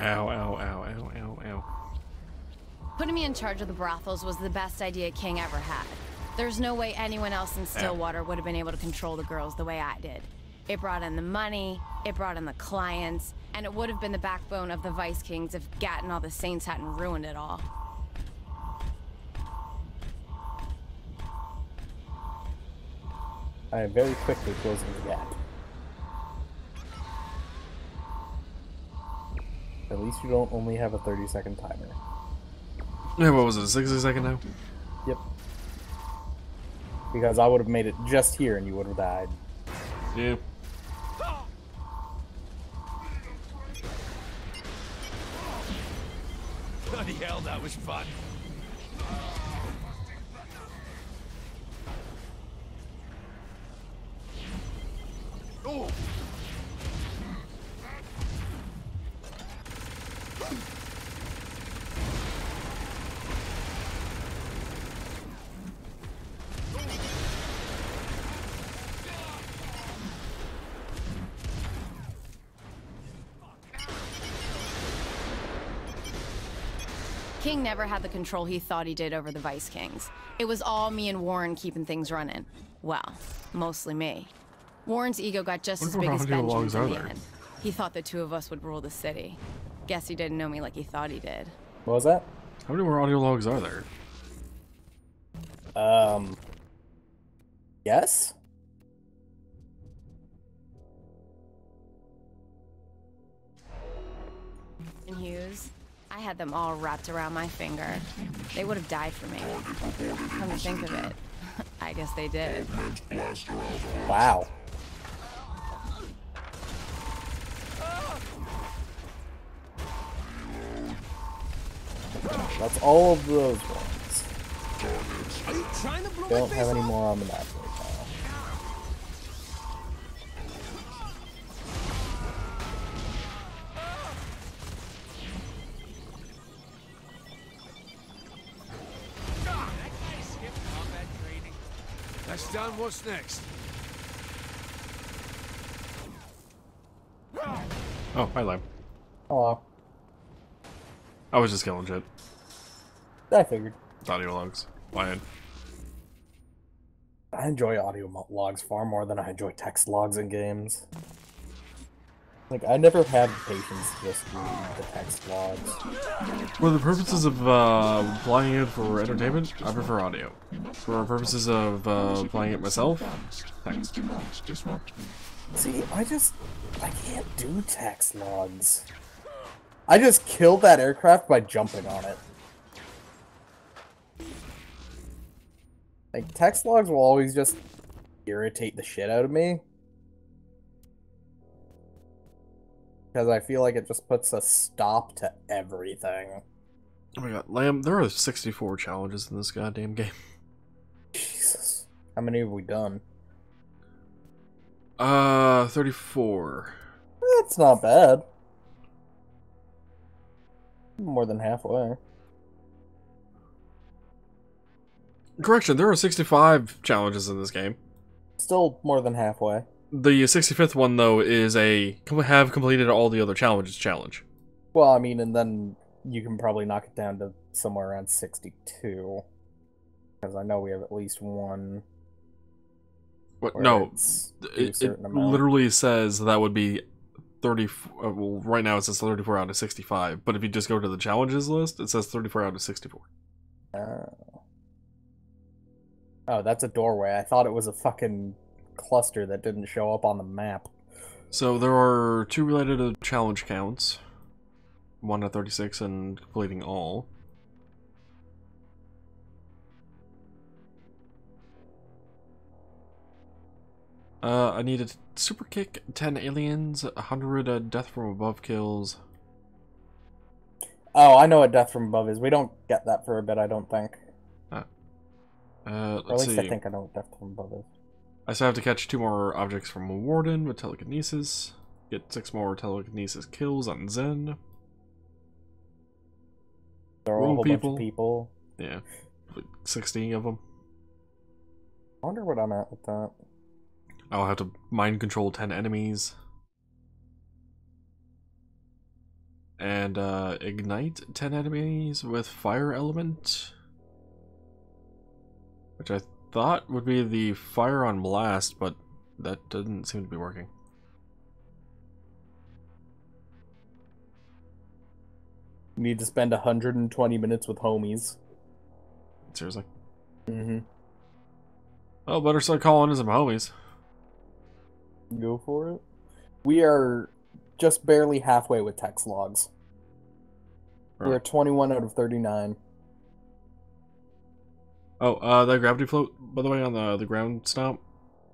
Ow, ow, ow, ow, ow, ow. Putting me in charge of the brothels was the best idea King ever had. There's no way anyone else in Stillwater would have been able to control the girls the way I did. It brought in the money, it brought in the clients, and it would have been the backbone of the Vice Kings if Gat and all the Saints hadn't ruined it all. I am very quickly closing the gap. At least you don't only have a 30-second timer. Yeah, what was it, 60 second now? Yep. Because I would have made it just here and you would have died. Yep. Bloody hell, that was fun. Oh. King never had the control he thought he did over the Vice Kings. It was all me and Warren keeping things running. Well, mostly me. Warren's ego got just as big as Benjamin's in the end. He thought the two of us would rule the city. Guess he didn't know me like he thought he did. What was that? How many more audio logs are there? Yes? And Hughes? I had them all wrapped around my finger. They would have died for me. Come to think of it, I guess they did. Wow. That's all of those ones. Don't have any more on the map right now. That's done, what's next? Oh, hi Lamb. Hello. I was just killing shit. I figured. Audio logs. Lion. I enjoy audio logs far more than I enjoy text logs in games. Like, I never had patience to just read the text logs. For the purposes of playing it for entertainment, I prefer audio. For purposes of playing it myself, text. See, I can't do text logs. I just killed that aircraft by jumping on it. Like, text logs will always just irritate the shit out of me. Because I feel like it just puts a stop to everything. Oh my god, Lamb, there are 64 challenges in this goddamn game. Jesus. How many have we done? 34. That's not bad. More than halfway. Correction, there are 65 challenges in this game. Still more than halfway. The 65th one, though, is a have completed all the other challenges challenge. Well, I mean, and then you can probably knock it down to somewhere around 62. Because I know we have at least one. What? No. It literally says that would be 30. Well, right now it says 34 out of 65. But if you just go to the challenges list, it says 34 out of 64. Oh, that's a doorway. I thought it was a fucking cluster that didn't show up on the map. So there are two related to challenge counts, 1 to 36 and completing all. I needed super kick, 10 aliens, 100 death from above kills. Oh, I know what death from above is. We don't get that for a bit, I don't think. Let's or at least see. I think I know what death from above is. I still have to catch 2 more objects from Warden with telekinesis. Get 6 more telekinesis kills on Zin. There are a whole bunch of people. Yeah, like 16 of them. I wonder what I'm at with that. I'll have to mind control 10 enemies. and ignite 10 enemies with fire element, which I thought would be the fire on blast, but that doesn't seem to be working. You need to spend 120 minutes with homies. Seriously? Mm-hmm. Oh, better start calling in some homies. Go for it. We are just barely halfway with text logs. Right. We are 21 out of 39. Oh, that gravity float, by the way, on the ground stomp.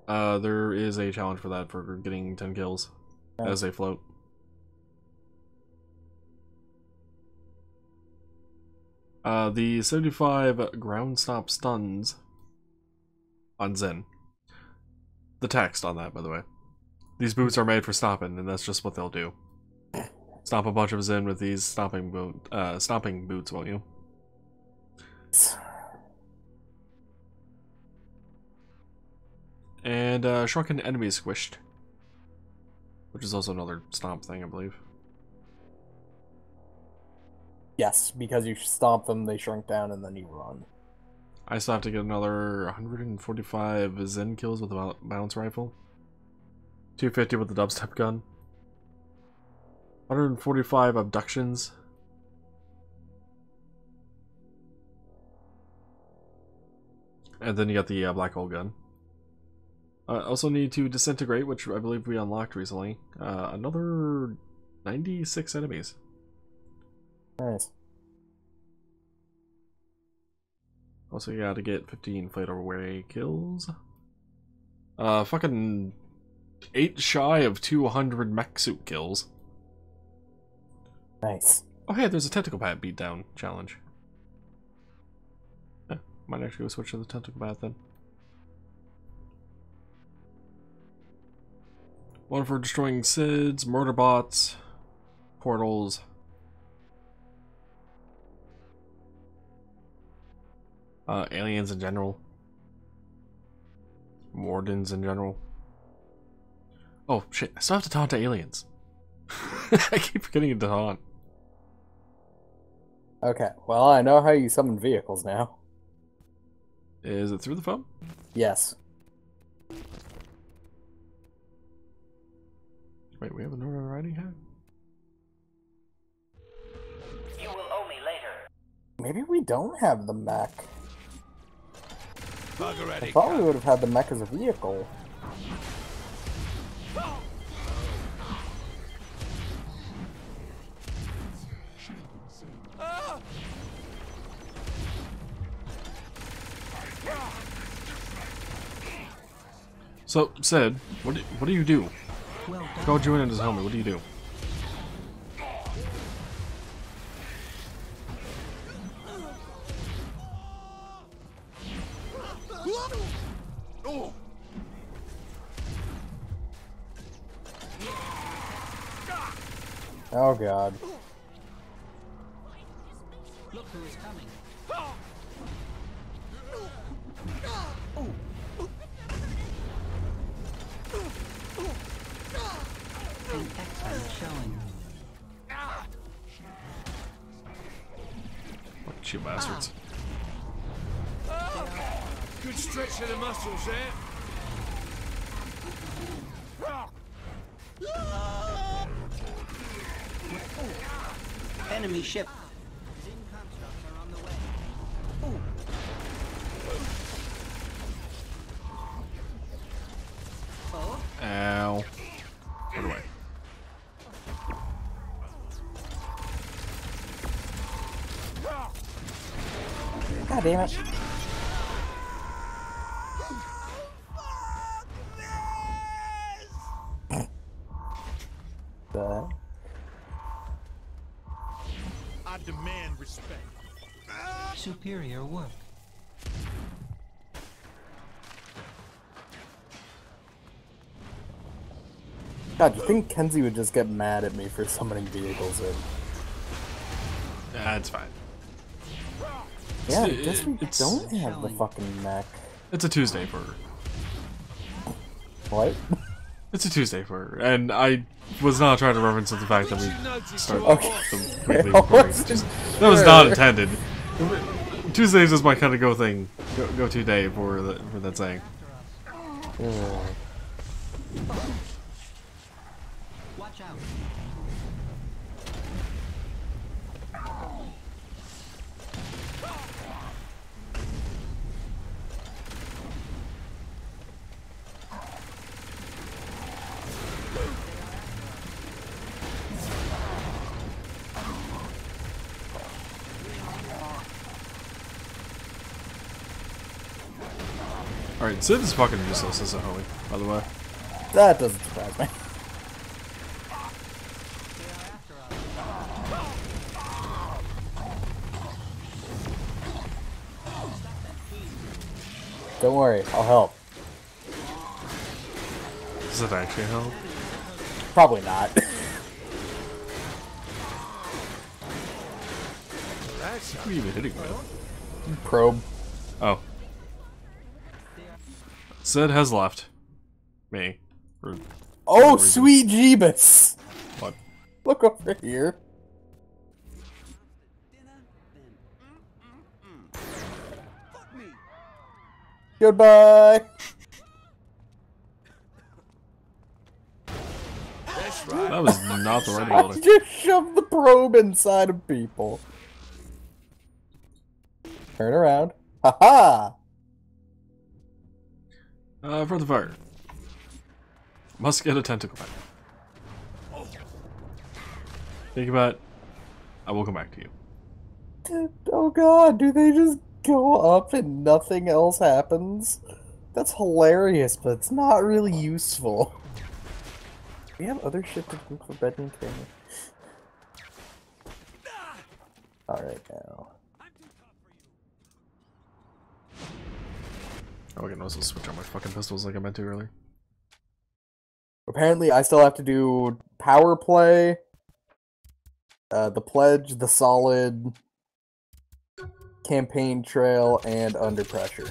There is a challenge for that, for getting 10 kills as a float. The 75 ground stomp stuns on Zin. The text on that, by the way. These boots are made for stomping, and that's just what they'll do. Stomp a bunch of Zin with these stomping boots, won't you? And shrunken enemy squished, which is also another stomp thing, I believe. Yes, because you stomp them, they shrink down, and then you run. I still have to get another 145 Zin kills with the balance rifle, 250 with the dubstep gun, 145 abductions, 145, and then you got the black hole gun. I also need to disintegrate, which I believe we unlocked recently. Another 96 enemies. Nice. Also, you gotta get 15 flayed away kills. Fucking 8 shy of 200 mech suit kills. Nice. Oh hey, there's a Tentacle Bat beatdown challenge. Yeah, might actually go switch to the Tentacle Bat then. One for destroying SIDS, murder bots, portals. Aliens in general. Wardens in general. Oh shit, I still have to taunt aliens. I keep forgetting to taunt. Okay, well I know how you summon vehicles now. Is it through the phone? Yes. Wait, we have an order already, huh? You will owe me later. Maybe we don't have the mech. I thought we would have had the mech as a vehicle. So, Sid, what do you do? Go join in his helmet, what do you do? Oh god. Look who is coming. An excellent showing. Look at you bastards. Good stretch of the muscles there. Enemy ship. Zin constructs are on the way. Oh. Ow. Run away. God damn it. I demand respect. Superior work. God, you think Kenzie would just get mad at me for summoning vehicles in? That's fine. Yeah, I guess we don't have the fucking mech. It's a Tuesday for her. What? It's a Tuesday for her, and I was not trying to reference the fact that we start the weekly recording. That was not intended. Tuesdays is my kind of go-to day for that saying. Oh. Watch out. Alright, Sid is fucking useless as a homie, by the way. That doesn't surprise me. Don't worry, I'll help. Does it actually help? Probably not. What are you even hitting with? Probe. Oh. Sid has left. Me. Oh, sweet Jeebus! What? Look over here. Goodbye! That was not the right building. I just shoved the probe inside of people. Turn around. Ha-ha! For the fire. Must get a tentacle bat. Think about it. I will come back to you. Oh god, do they just go up and nothing else happens? That's hilarious, but it's not really useful. We have other shit to do for bed and camera. Alright now. Oh, I can also switch on my fucking pistols like I meant to earlier. Apparently, I still have to do power play, the pledge, the solid, campaign trail, and under pressure.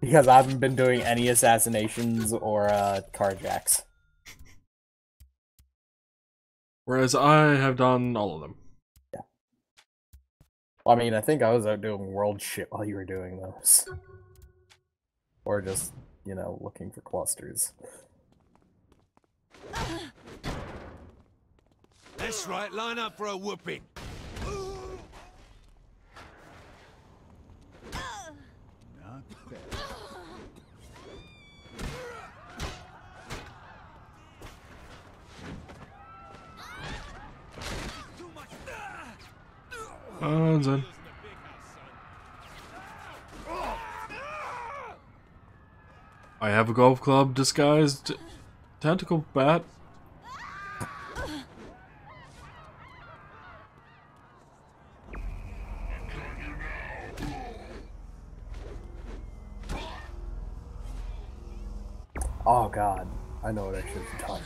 Because I haven't been doing any assassinations or carjacks. Whereas I have done all of them. I mean, I think I was out doing world shit while you were doing those. Or just, you know, looking for clusters. That's right, line up for a whooping. Not bad. Oh, Zin. I have a golf club disguised tentacle bat. Oh god, I know what I should have done.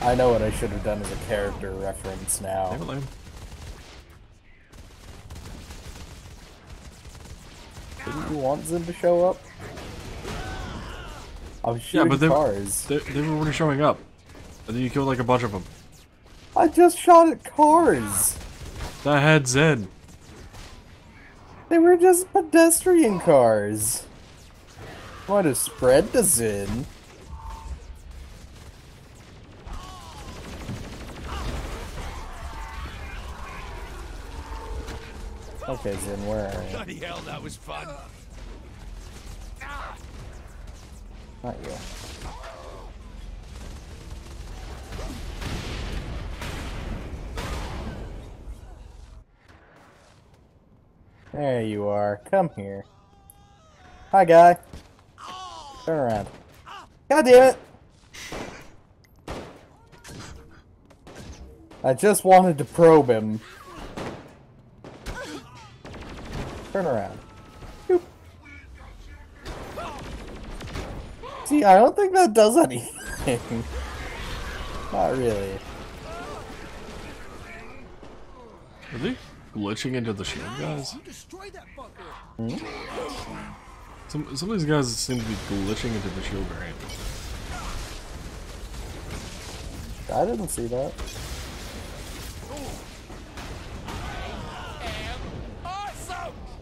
I know what I should have done as a character reference now. Damn it, Lamb. Didn't you want Zin to show up? I was shooting cars. They were already showing up. And then you killed like a bunch of them. I just shot at cars! That had Zin. They were just pedestrian cars. I might have spread to Zin. Okay, Zin, where are you? Bloody hell, that was fun. Not you. There you are. Come here. Hi, guy. Turn around. God damn it! I just wanted to probe him. Turn around. Boop. See, I don't think that does anything. Not really. Really? glitching into the shield, guys? Some of these guys seem to be glitching into the shield variant. I didn't see that.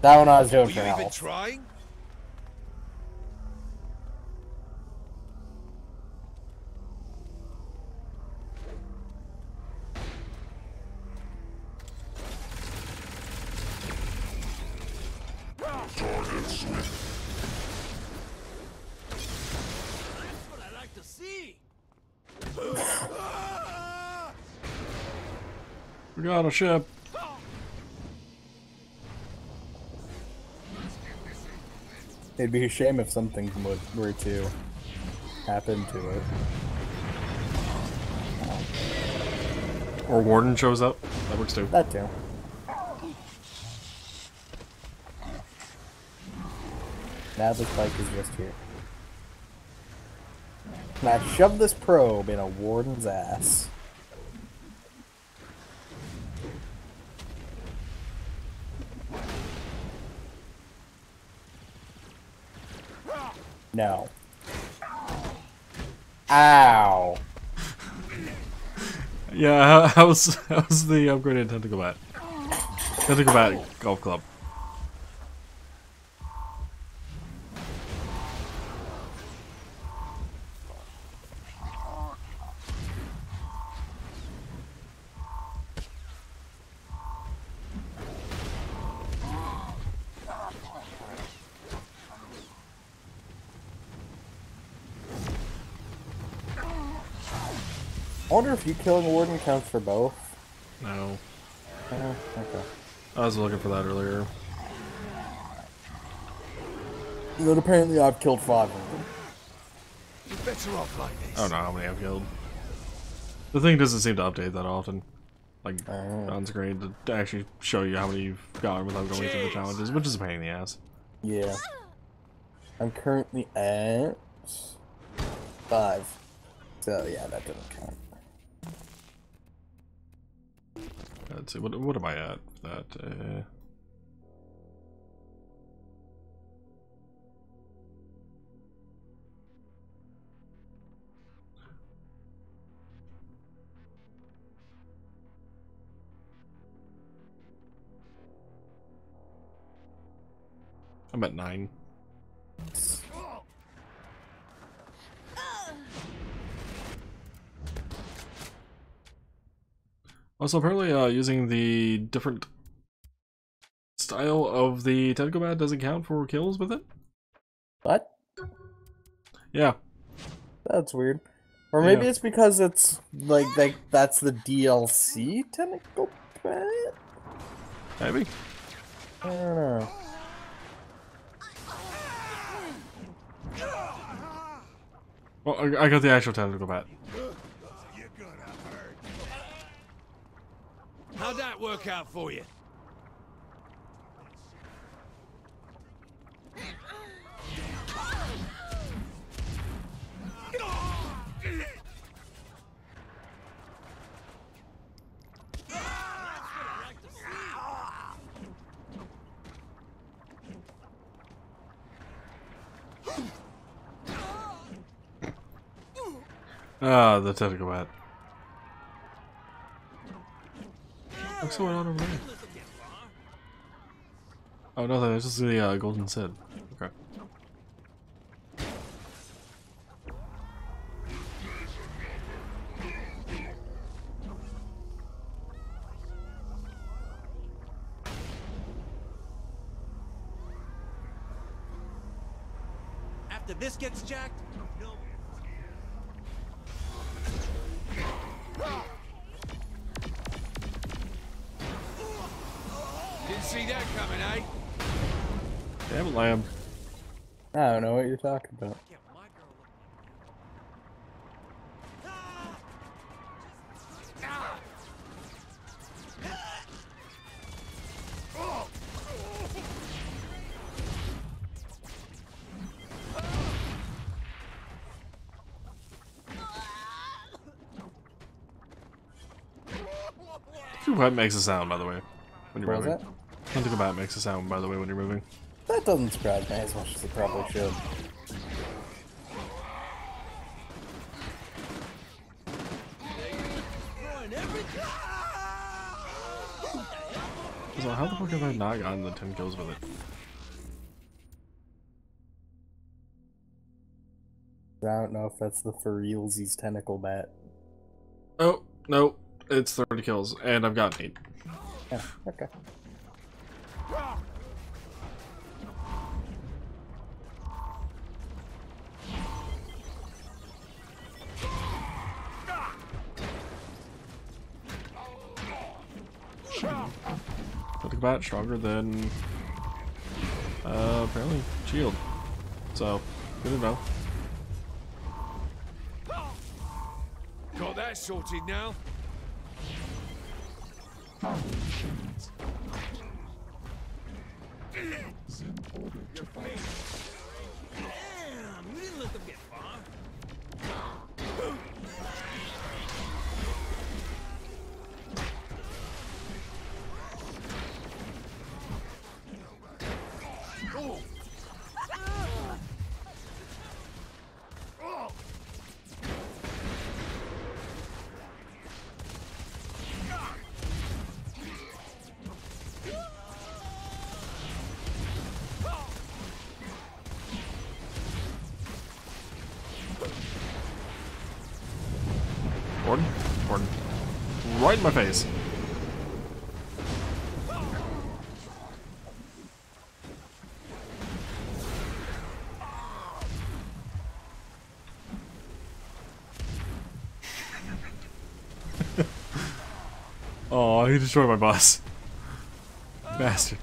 That one I was doing for health. We got a ship. It'd be a shame if something were to happen to it. Or Warden shows up. That works too. That too. Now the spike is just here. Now shove this probe in a Warden's ass. No. Ow. Yeah, how's the upgraded Tentacle Bat? Tentacle Bat Golf Club. I wonder if you killing Warden counts for both. No. Okay. I was looking for that earlier. But apparently I've killed 5 of them. You're better off like this. I don't know how many I've killed. The thing doesn't seem to update that often. Like, on screen, to actually show you how many you've gotten without going through the challenges, which is a pain in the ass. Yeah. I'm currently at 5. So, yeah, that doesn't count. Let's see, what am I at for that? I'm at 9. Also, apparently, using the different style of the Tentacle Bat doesn't count for kills with it? What? Yeah. That's weird. Or maybe it's because it's, like that's the DLC Tentacle Bat? Maybe. I don't know. Well, I got the actual Tentacle Bat. How'd that work out for you? Ah, the Tentacle Bat. What's going on over there? Oh, no, that's just the golden Sid. Okay. After this gets jacked, no. See that coming, eh? Damn it, Lamb. I don't know what you're talking about. That makes a sound, by the way. when you're moving. Tentacle Bat makes a sound, by the way, when you're moving. That doesn't surprise me as much as it probably should. So how the fuck have I not gotten the 10 kills with it? I don't know if that's the for realsies Tentacle Bat. Oh, no. It's 30 kills, and I've gotten 8. Yeah, okay. Tentacle Bat stronger than apparently shield. So good to know. Got that sorted now. It's important to fight. Damn, we didn't let them get far. Warden. Right in my face. Oh, he destroyed my boss. Bastard.